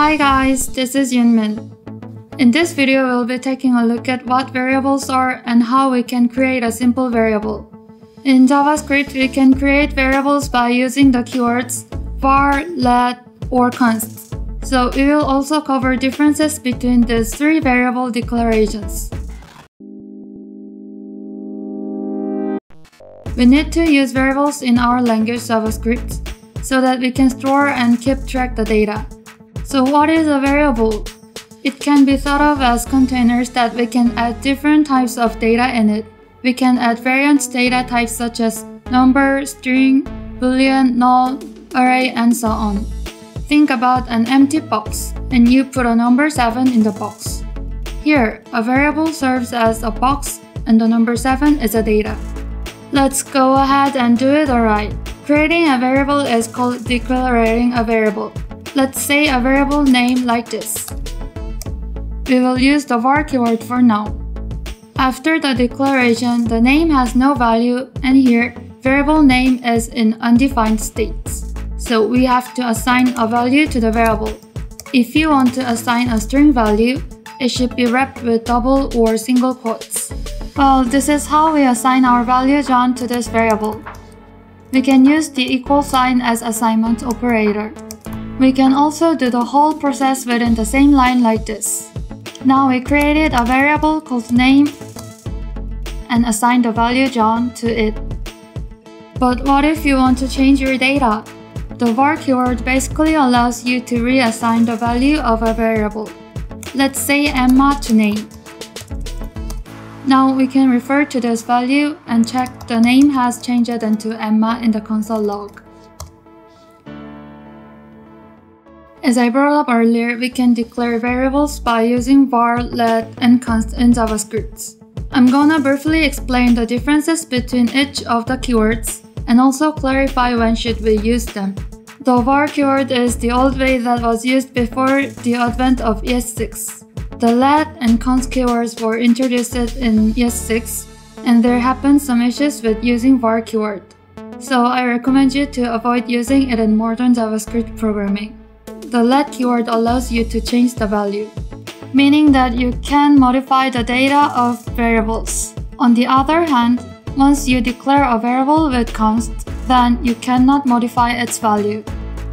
Hi guys, this is Yoonmin. In this video, we'll be taking a look at what variables are and how we can create a simple variable. In JavaScript, we can create variables by using the keywords var, let, or const. So we will also cover differences between these three variable declarations. We need to use variables in our language JavaScript so that we can store and keep track the data. So what is a variable? It can be thought of as containers that we can add different types of data in it. We can add variant data types such as number, string, boolean, null, array, and so on. Think about an empty box, and you put a number 7 in the box. Here, a variable serves as a box, and the number 7 is a data. Let's go ahead and do it alright. Creating a variable is called declaring a variable. Let's say a variable name like this. We will use the var keyword for now. After the declaration, the name has no value, and here, variable name is in undefined states. So we have to assign a value to the variable. If you want to assign a string value, it should be wrapped with double or single quotes. Well, this is how we assign our value John to this variable. We can use the equal sign as assignment operator. We can also do the whole process within the same line like this. Now we created a variable called name and assigned the value John to it. But what if you want to change your data? The var keyword basically allows you to reassign the value of a variable. Let's say Emma to name. Now we can refer to this value and check the name has changed into Emma in the console log. As I brought up earlier, we can declare variables by using var, let, and const in JavaScript. I'm gonna briefly explain the differences between each of the keywords and also clarify when should we use them. The var keyword is the old way that was used before the advent of ES6. The let and const keywords were introduced in ES6, and there happened some issues with using var keyword. So I recommend you to avoid using it in modern JavaScript programming. The let keyword allows you to change the value, meaning that you can modify the data of variables. On the other hand, once you declare a variable with const, then you cannot modify its value.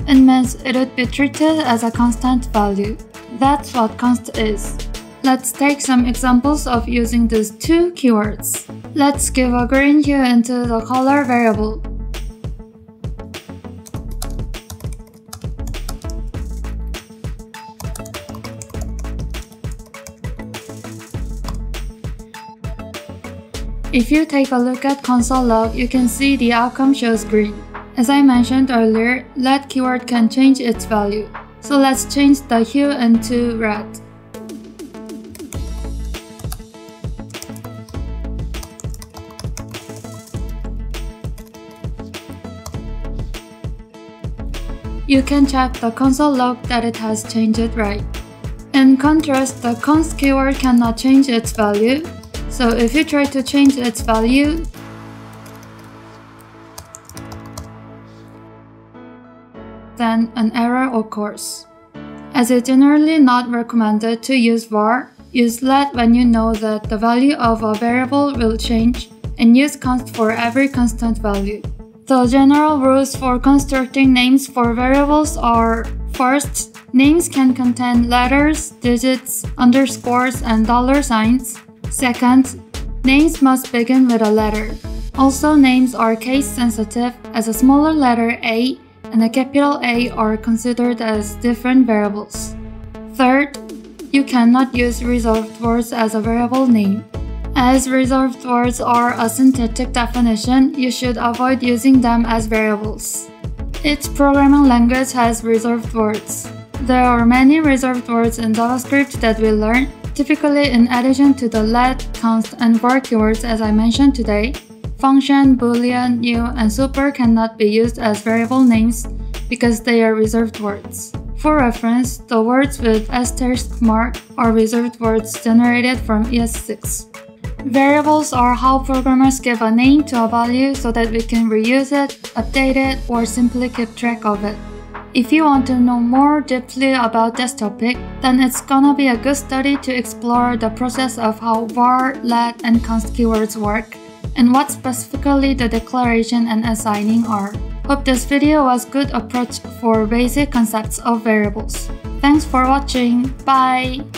It means it would be treated as a constant value. That's what const is. Let's take some examples of using these two keywords. Let's give a green hue into the color variable. If you take a look at console log, you can see the outcome shows green. As I mentioned earlier, let keyword can change its value. So let's change the hue into red. You can check the console log that it has changed right. In contrast, the const keyword cannot change its value. So if you try to change its value, then an error occurs. As it's generally not recommended to use var, use let when you know that the value of a variable will change, and use const for every constant value. The general rules for constructing names for variables are: first, names can contain letters, digits, underscores, and dollar signs. Second, names must begin with a letter. Also, names are case sensitive, as a smaller letter A and a capital A are considered as different variables. Third, you cannot use resolved words as a variable name. As resolved words are a synthetic definition, you should avoid using them as variables. Each programming language has resolved words. There are many resolved words in JavaScript that we learn. Typically, in addition to the let, const, and var keywords as I mentioned today, function, boolean, new, and super cannot be used as variable names because they are reserved words. For reference, the words with asterisk mark are reserved words generated from ES6. Variables are how programmers give a name to a value so that we can reuse it, update it, or simply keep track of it. If you want to know more deeply about this topic, then it's gonna be a good study to explore the process of how var, let, and const keywords work, and what specifically the declaration and assigning are. Hope this video was a good approach for basic concepts of variables. Thanks for watching, bye!